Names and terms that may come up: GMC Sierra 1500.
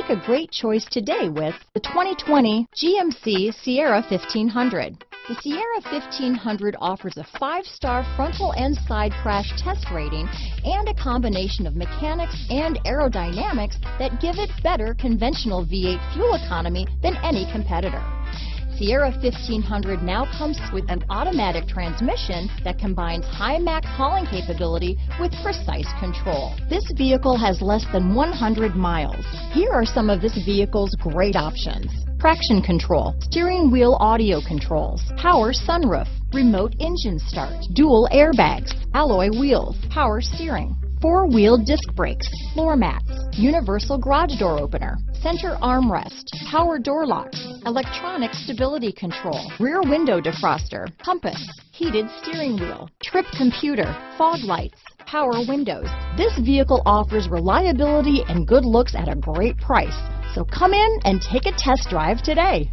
Make a great choice today with the 2020 GMC Sierra 1500. The Sierra 1500 offers a 5-star frontal and side crash test rating and a combination of mechanics and aerodynamics that give it better conventional V8 fuel economy than any competitor. Sierra 1500 now comes with an automatic transmission that combines high max hauling capability with precise control. This vehicle has less than 100 miles. Here are some of this vehicle's great options: traction control, steering wheel audio controls, power sunroof, remote engine start, dual airbags, alloy wheels, power steering, four-wheel disc brakes, floor mats, universal garage door opener, center armrest, power door locks, electronic stability control, rear window defroster, compass, heated steering wheel, trip computer, fog lights, power windows. This vehicle offers reliability and good looks at a great price. So come in and take a test drive today.